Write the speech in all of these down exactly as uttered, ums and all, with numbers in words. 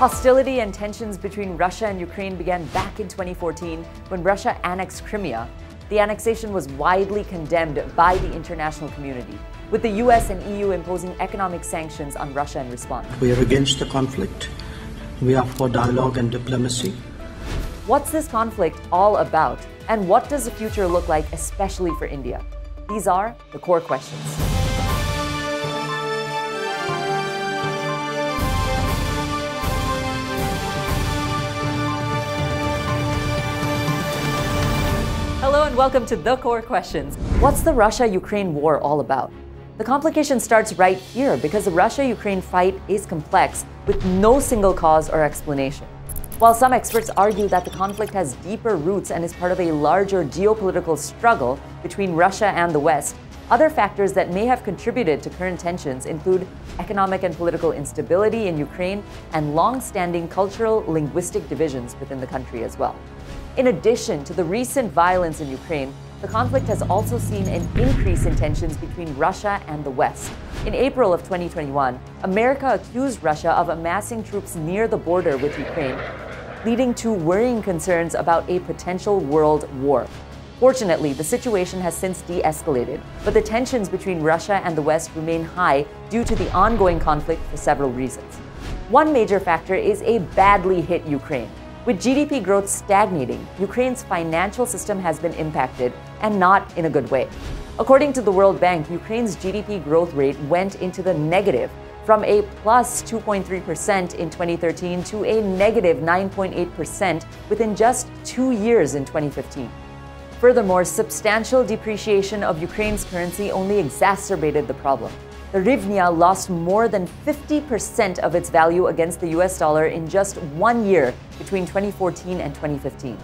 Hostility and tensions between Russia and Ukraine began back in twenty fourteen when Russia annexed Crimea. The annexation was widely condemned by the international community, with the U S and E U imposing economic sanctions on Russia in response. We are against the conflict. We are for dialogue and diplomacy. What's this conflict all about? And what does the future look like, especially for India? These are the core questions. Hello and welcome to The Core Questions. What's the Russia-Ukraine war all about? The complication starts right here because the Russia-Ukraine fight is complex with no single cause or explanation. While some experts argue that the conflict has deeper roots and is part of a larger geopolitical struggle between Russia and the West, other factors that may have contributed to current tensions include economic and political instability in Ukraine and long-standing cultural, linguistic divisions within the country as well. In addition to the recent violence in Ukraine, the conflict has also seen an increase in tensions between Russia and the West. In April of twenty twenty-one, America accused Russia of amassing troops near the border with Ukraine, leading to worrying concerns about a potential world war. Fortunately, the situation has since de-escalated, but the tensions between Russia and the West remain high due to the ongoing conflict for several reasons. One major factor is a badly hit Ukraine. With G D P growth stagnating, Ukraine's financial system has been impacted, and not in a good way. According to the World Bank, Ukraine's G D P growth rate went into the negative from a plus two point three percent in twenty thirteen to a negative nine point eight percent within just two years in twenty fifteen. Furthermore, substantial depreciation of Ukraine's currency only exacerbated the problem. The hryvnia lost more than fifty percent of its value against the U S dollar in just one year between twenty fourteen and twenty fifteen.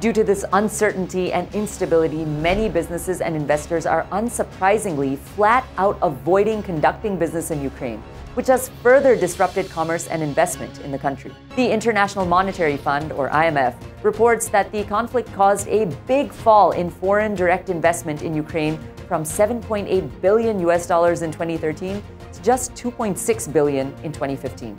Due to this uncertainty and instability, many businesses and investors are unsurprisingly flat out avoiding conducting business in Ukraine, which has further disrupted commerce and investment in the country. The International Monetary Fund, or I M F, reports that the conflict caused a big fall in foreign direct investment in Ukraine from seven point eight billion U S dollars in twenty thirteen to just two point six billion in twenty fifteen.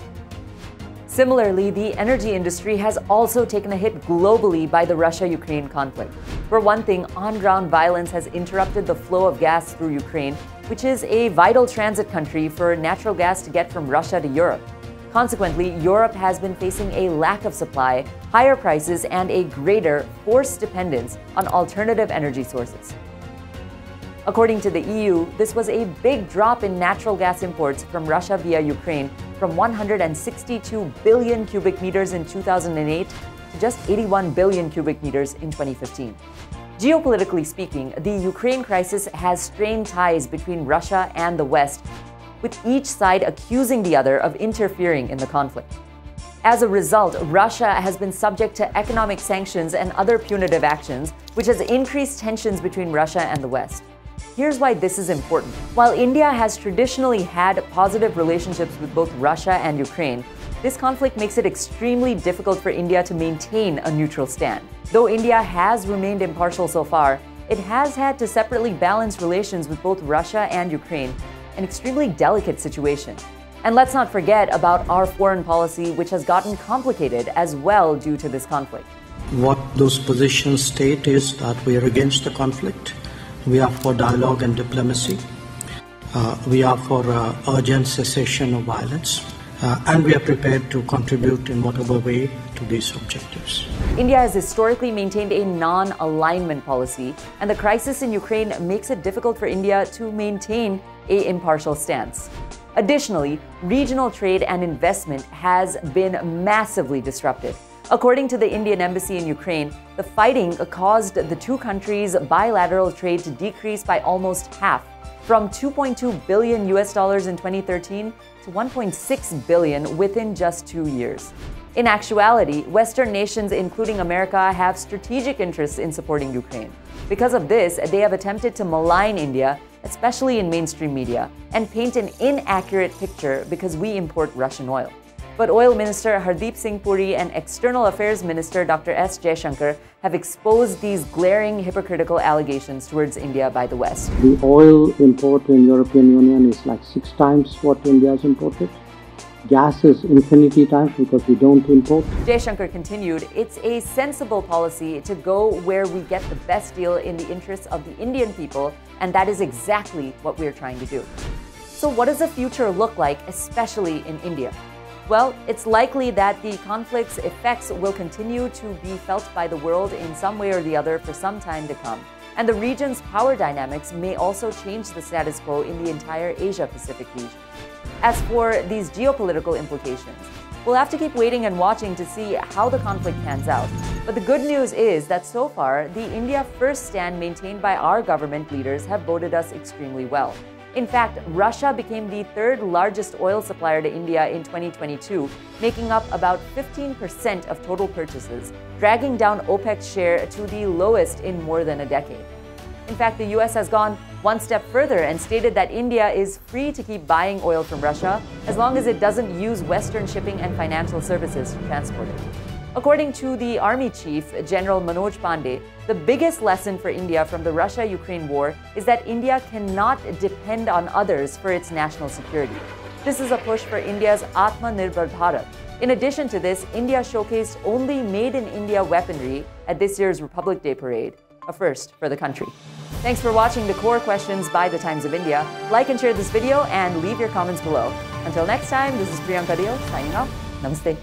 Similarly, the energy industry has also taken a hit globally by the Russia-Ukraine conflict. For one thing, on-ground violence has interrupted the flow of gas through Ukraine, which is a vital transit country for natural gas to get from Russia to Europe. Consequently, Europe has been facing a lack of supply, higher prices, and a greater forced dependence on alternative energy sources. According to the E U, this was a big drop in natural gas imports from Russia via Ukraine from one hundred sixty-two billion cubic meters in two thousand eight to just eighty-one billion cubic meters in twenty fifteen. Geopolitically speaking, the Ukraine crisis has strained ties between Russia and the West, with each side accusing the other of interfering in the conflict. As a result, Russia has been subject to economic sanctions and other punitive actions, which has increased tensions between Russia and the West. Here's why this is important. While India has traditionally had positive relationships with both Russia and Ukraine, this conflict makes it extremely difficult for India to maintain a neutral stand. Though India has remained impartial so far, it has had to separately balance relations with both Russia and Ukraine, an extremely delicate situation. And let's not forget about our foreign policy, which has gotten complicated as well due to this conflict. What those positions state is that we are against the conflict. We are for dialogue and diplomacy. Uh, we are for uh, urgent cessation of violence. Uh, and we are prepared to contribute in whatever way to these objectives. India has historically maintained a non-alignment policy, and the crisis in Ukraine makes it difficult for India to maintain an impartial stance. Additionally, regional trade and investment has been massively disrupted. According to the Indian embassy in Ukraine, the fighting caused the two countries' bilateral trade to decrease by almost half, from two point two billion U S dollars in twenty thirteen to one point six billion within just two years. In actuality, Western nations, including America, have strategic interests in supporting Ukraine. Because of this, they have attempted to malign India, especially in mainstream media, and paint an inaccurate picture because we import Russian oil. But Oil Minister Hardeep Singh Puri and External Affairs Minister Doctor S Jayashankar have exposed these glaring hypocritical allegations towards India by the West. The oil import in European Union is like six times what India has imported. gases infinity times because we don't import. Jayashankar continued, it's a sensible policy to go where we get the best deal in the interests of the Indian people, and that is exactly what we're trying to do. So what does the future look like, especially in India? Well, it's likely that the conflict's effects will continue to be felt by the world in some way or the other for some time to come. And the region's power dynamics may also change the status quo in the entire Asia-Pacific region. As for these geopolitical implications, we'll have to keep waiting and watching to see how the conflict pans out. But the good news is that so far, the India First stand maintained by our government leaders have voted us extremely well. In fact, Russia became the third largest oil supplier to India in twenty twenty-two, making up about fifteen percent of total purchases, dragging down OPEC's share to the lowest in more than a decade. In fact, the U S has gone one step further and stated that India is free to keep buying oil from Russia as long as it doesn't use Western shipping and financial services to transport it. According to the Army Chief, General Manoj Pandey, the biggest lesson for India from the Russia-Ukraine war is that India cannot depend on others for its national security. This is a push for India's Atmanirbhar Bharat. In addition to this, India showcased only made-in-India weaponry at this year's Republic Day parade, a first for the country. Thanks for watching The Core Questions by The Times of India. Like and share this video and leave your comments below. Until next time, this is Priyanka Deo signing off. Namaste.